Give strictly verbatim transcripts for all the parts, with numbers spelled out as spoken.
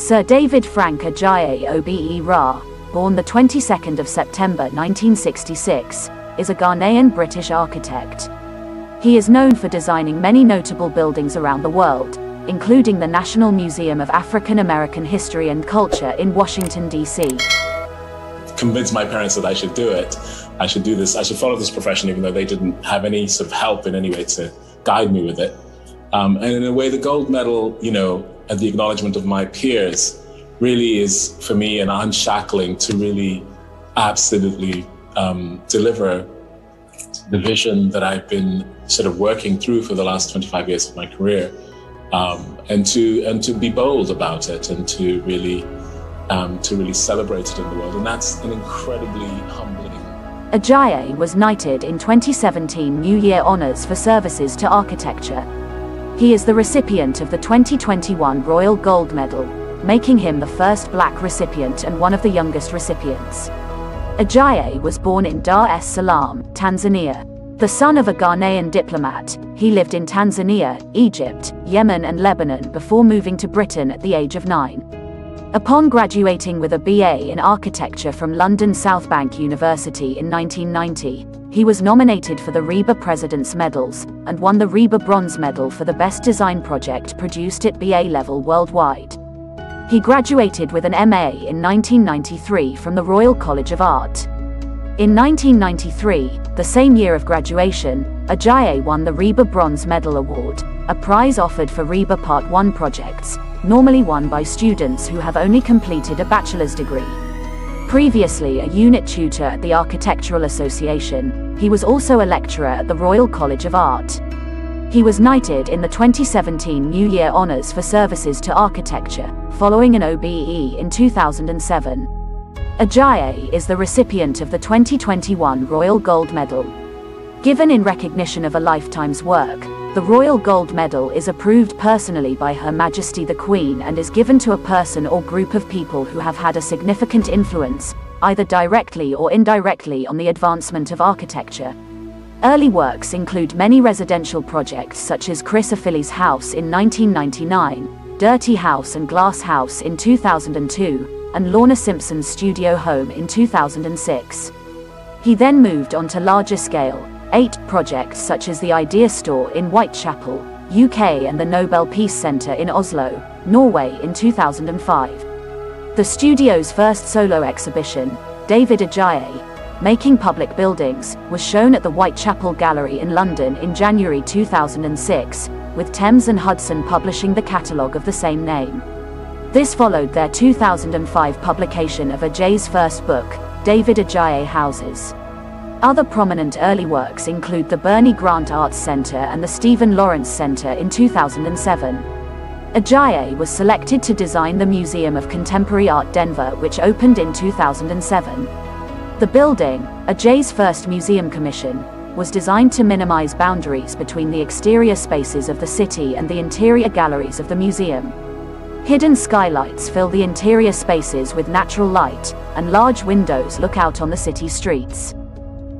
Sir David Frank Adjaye Obe Ra, born the twenty-second of September nineteen sixty-six, is a Ghanaian British architect. He is known for designing many notable buildings around the world, including the National Museum of African American History and Culture in Washington, D C. Convinced my parents that I should do it. I should do this. I should follow this profession, even though they didn't have any sort of help in any way to guide me with it. Um, and in a way, the gold medal, you know, at the acknowledgement of my peers, really is for me an unshackling to really absolutely um, deliver the vision that I've been sort of working through for the last twenty-five years of my career, um, and to and to be bold about it, and to really um, to really celebrate it in the world. And that's an incredibly humbling. Adjaye was knighted in twenty seventeen New Year Honours for services to architecture. He is the recipient of the twenty twenty-one Royal Gold Medal, making him the first black recipient and one of the youngest recipients. Adjaye was born in Dar es Salaam, Tanzania. The son of a Ghanaian diplomat, he lived in Tanzania, Egypt, Yemen and Lebanon before moving to Britain at the age of nine. Upon graduating with a B A in architecture from London Southbank University in nineteen ninety, he was nominated for the Reba President's Medals, and won the Reba Bronze Medal for the best design project produced at B A level worldwide. He graduated with an M A in nineteen ninety-three from the Royal College of Art. In nineteen ninety-three, the same year of graduation, Adjaye won the Reba Bronze Medal Award, a prize offered for Reba Part one projects, normally won by students who have only completed a bachelor's degree. Previously a unit tutor at the Architectural Association, he was also a lecturer at the Royal College of Art. He was knighted in the twenty seventeen New Year Honours for services to architecture, following an O B E in two thousand seven. Adjaye is the recipient of the twenty twenty-one Royal Gold Medal. Given in recognition of a lifetime's work, the Royal Gold Medal is approved personally by Her Majesty the Queen and is given to a person or group of people who have had a significant influence, either directly or indirectly, on the advancement of architecture. Early works include many residential projects such as Chris Ofili's house in nineteen ninety-nine, Dirty House and Glass House in two thousand two, and Lorna Simpson's studio home in two thousand six. He then moved on to larger scale, eight projects such as the Idea Store in Whitechapel, U K, and the Nobel Peace Centre in Oslo, Norway in two thousand five. The studio's first solo exhibition, David Adjaye, Making Public Buildings, was shown at the Whitechapel Gallery in London in January two thousand six, with Thames and Hudson publishing the catalogue of the same name. This followed their two thousand five publication of Adjaye's first book, David Adjaye Houses. Other prominent early works include the Bernie Grant Arts Centre and the Stephen Lawrence Centre in two thousand seven. Adjaye was selected to design the Museum of Contemporary Art Denver, which opened in two thousand seven. The building, Adjaye's first museum commission, was designed to minimise boundaries between the exterior spaces of the city and the interior galleries of the museum. Hidden skylights fill the interior spaces with natural light, and large windows look out on the city streets.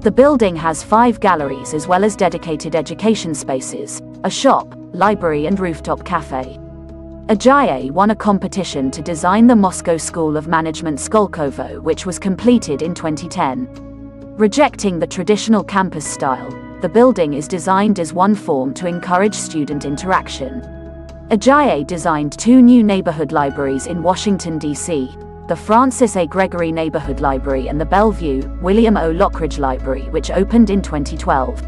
The building has five galleries as well as dedicated education spaces, a shop, library and rooftop cafe. Adjaye won a competition to design the Moscow School of Management Skolkovo, which was completed in twenty ten. Rejecting the traditional campus style, the building is designed as one form to encourage student interaction. Adjaye designed two new neighborhood libraries in Washington, D C, the Francis A. Gregory Neighborhood Library and the Bellevue, William O. Lockridge Library, which opened in twenty twelve.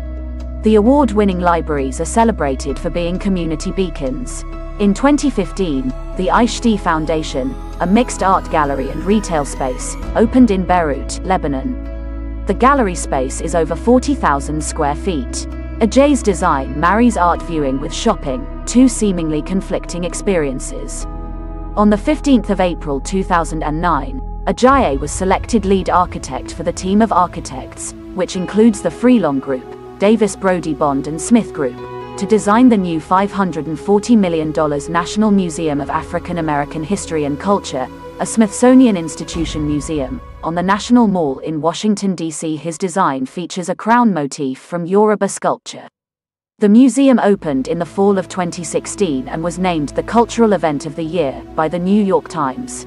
The award-winning libraries are celebrated for being community beacons. In twenty fifteen, the Aishti Foundation, a mixed art gallery and retail space, opened in Beirut, Lebanon. The gallery space is over forty thousand square feet. Adjaye's design marries art viewing with shopping, two seemingly conflicting experiences. On the fifteenth of April two thousand nine, Adjaye was selected lead architect for the team of architects, which includes the Freelon Group, Davis Brody Bond and Smith Group, to design the new five hundred forty million dollars National Museum of African American History and Culture, a Smithsonian Institution museum, on the National Mall in Washington, D C His design features a crown motif from Yoruba sculpture. The museum opened in the fall of twenty sixteen and was named the Cultural Event of the Year by the New York Times.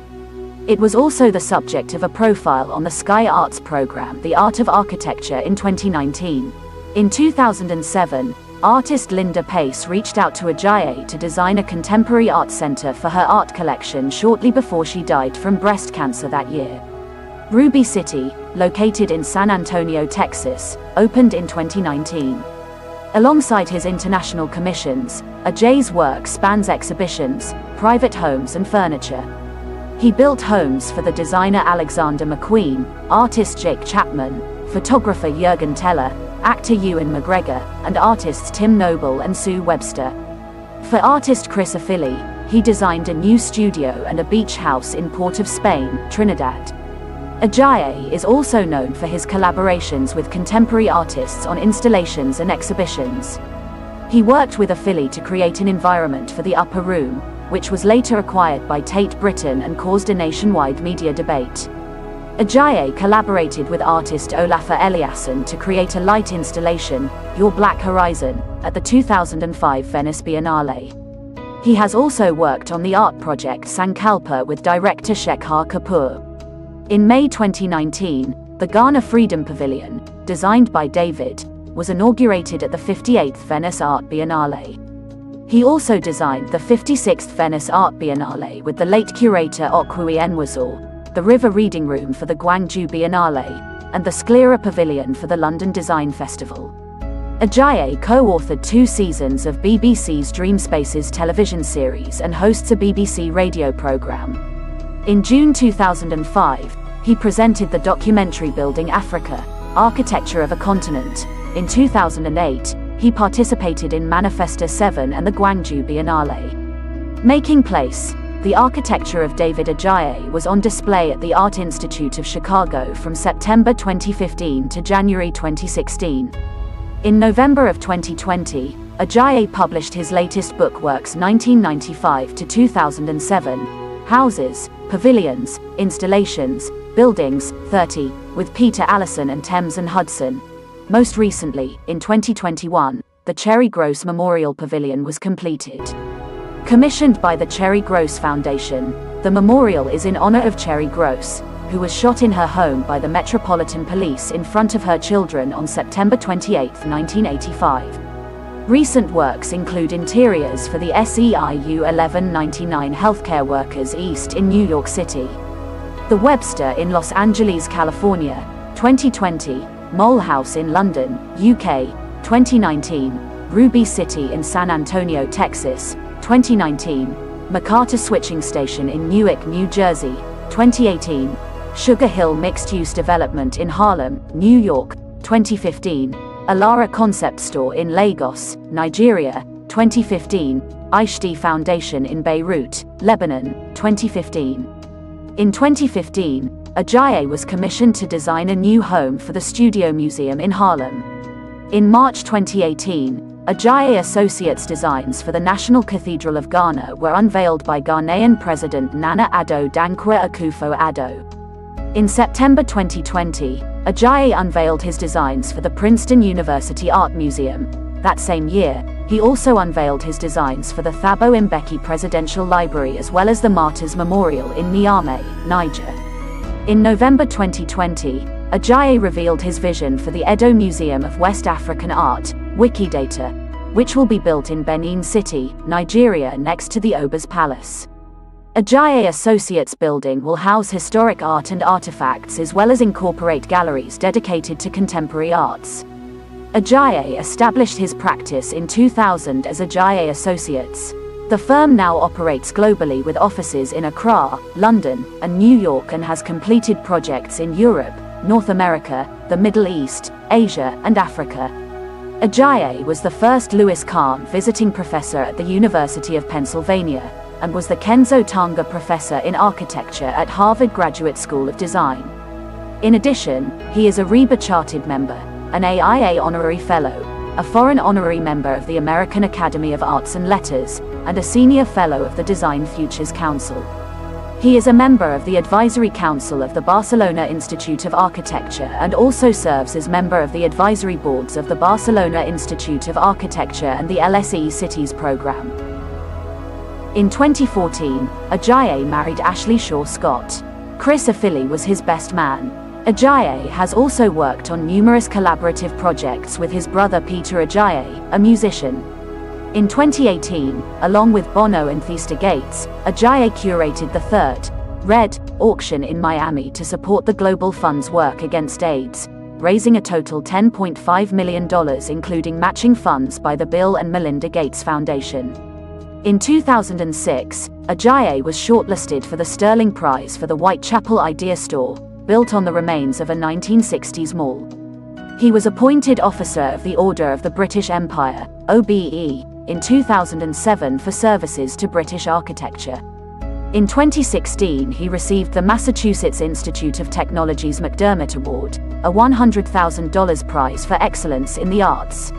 It was also the subject of a profile on the Sky Arts program, The Art of Architecture, in twenty nineteen. In two thousand seven, artist Linda Pace reached out to Adjaye to design a contemporary art center for her art collection shortly before she died from breast cancer that year. Ruby City, located in San Antonio, Texas, opened in twenty nineteen. Alongside his international commissions, Adjaye's work spans exhibitions, private homes and furniture. He built homes for the designer Alexander McQueen, artist Jake Chapman, photographer Jürgen Teller, actor Ewan McGregor, and artists Tim Noble and Sue Webster. For artist Chris Ofili, he designed a new studio and a beach house in Port of Spain, Trinidad. Adjaye is also known for his collaborations with contemporary artists on installations and exhibitions. He worked with Ofili to create an environment for the Upper Room, which was later acquired by Tate Britain and caused a nationwide media debate. Adjaye collaborated with artist Olafur Eliasson to create a light installation, Your Black Horizon, at the two thousand five Venice Biennale. He has also worked on the art project Sankalpa with director Shekhar Kapoor. In May twenty nineteen, the Ghana Freedom Pavilion, designed by David, was inaugurated at the fifty-eighth Venice Art Biennale. He also designed the fifty-sixth Venice Art Biennale with the late curator Okwui Enwezor, the River Reading Room for the Gwangju Biennale, and the Sclera Pavilion for the London Design Festival. Adjaye co-authored two seasons of B B C's Dream Spaces television series and hosts a B B C radio programme. In June two thousand five, he presented the documentary Building Africa, Architecture of a Continent. In two thousand eight, he participated in Manifesta seven and the Gwangju Biennale. Making Place, the architecture of David Adjaye, was on display at the Art Institute of Chicago from September twenty fifteen to January twenty sixteen. In November of twenty twenty, Adjaye published his latest book works nineteen ninety-five to two thousand seven, Houses, Pavilions, Installations, Buildings, thirty, with Peter Allison and Thames and Hudson. Most recently, in twenty twenty-one, the Cherry Gross Memorial Pavilion was completed. Commissioned by the Cherry Gross Foundation, the memorial is in honor of Cherry Gross, who was shot in her home by the Metropolitan Police in front of her children on September twenty-eighth, nineteen eighty-five. Recent works include interiors for the S E I U eleven ninety-nine Healthcare Workers East in New York City, the Webster in Los Angeles, California, twenty twenty, Mole House in London, U K, twenty nineteen, Ruby City in San Antonio, Texas, twenty nineteen, MacArthur Switching Station in Newark, New Jersey, twenty eighteen, Sugar Hill Mixed-Use Development in Harlem, New York, twenty fifteen, Alara Concept Store in Lagos, Nigeria, twenty fifteen, Aishti Foundation in Beirut, Lebanon, twenty fifteen. In twenty fifteen, Adjaye was commissioned to design a new home for the Studio Museum in Harlem. In March twenty eighteen, Adjaye Associates' designs for the National Cathedral of Ghana were unveiled by Ghanaian President Nana Addo Dankwa Akufo-Addo. In September twenty twenty, Adjaye unveiled his designs for the Princeton University Art Museum. That same year, he also unveiled his designs for the Thabo Mbeki Presidential Library as well as the Martyrs Memorial in Niamey, Niger. In November twenty twenty, Adjaye revealed his vision for the Edo Museum of West African Art, Wikidata, which will be built in Benin City, Nigeria, next to the Oba's Palace. Adjaye Associates' building will house historic art and artifacts as well as incorporate galleries dedicated to contemporary arts. Adjaye established his practice in two thousand as Adjaye Associates. The firm now operates globally with offices in Accra, London, and New York, and has completed projects in Europe, North America, the Middle East, Asia, and Africa. Adjaye was the first Lewis Kahn visiting professor at the University of Pennsylvania, and was the Kenzo Tanga Professor in Architecture at Harvard Graduate School of Design. In addition, he is a R E B A Chartered Member, an A I A Honorary Fellow, a Foreign Honorary Member of the American Academy of Arts and Letters, and a Senior Fellow of the Design Futures Council. He is a member of the Advisory Council of the Barcelona Institute of Architecture and also serves as member of the advisory boards of the Barcelona Institute of Architecture and the L S E Cities Programme. In twenty fourteen, Adjaye married Ashley Shaw Scott. Chris Ofili was his best man. Adjaye has also worked on numerous collaborative projects with his brother Peter Adjaye, a musician. In twenty eighteen, along with Bono and Thesta Gates, Adjaye curated the third, Red, auction in Miami to support the Global Fund's work against AIDS, raising a total ten point five million dollars including matching funds by the Bill and Melinda Gates Foundation. In two thousand six, Adjaye was shortlisted for the Sterling Prize for the Whitechapel Idea Store, built on the remains of a nineteen sixties mall. He was appointed Officer of the Order of the British Empire, O B E, in two thousand seven for services to British architecture. In twenty sixteen, he received the Massachusetts Institute of Technology's McDermott Award, a one hundred thousand dollars prize for excellence in the arts.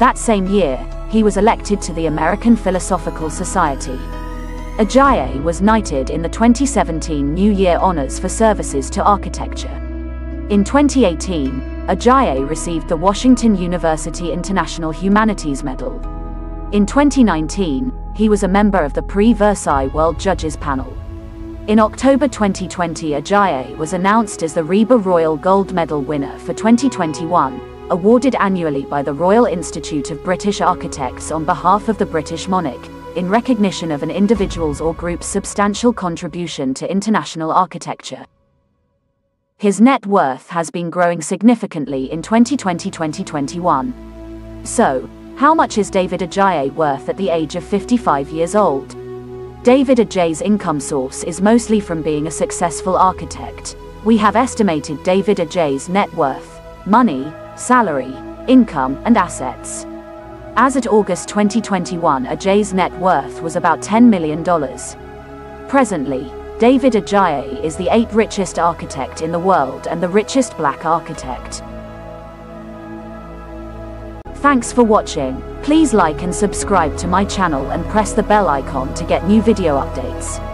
That same year, he was elected to the American Philosophical Society. Adjaye was knighted in the twenty seventeen New Year Honours for services to architecture. In twenty eighteen, Adjaye received the Washington University International Humanities Medal. In twenty nineteen, he was a member of the Pre-Versailles World Judges Panel. In October twenty twenty, Adjaye was announced as the Reba Royal Gold Medal winner for twenty twenty-one, awarded annually by the Royal Institute of British Architects on behalf of the British monarch, in recognition of an individual's or group's substantial contribution to international architecture. His net worth has been growing significantly in twenty twenty to twenty twenty-one. So, how much is David Adjaye worth at the age of fifty-five years old? David Adjaye's income source is mostly from being a successful architect. We have estimated David Adjaye's net worth, money, salary, income, and assets. As at August twenty twenty-one, Adjaye's net worth was about ten million dollars. Presently, David Adjaye is the eighth richest architect in the world and the richest black architect. Thanks for watching. Please like and subscribe to my channel and press the bell icon to get new video updates.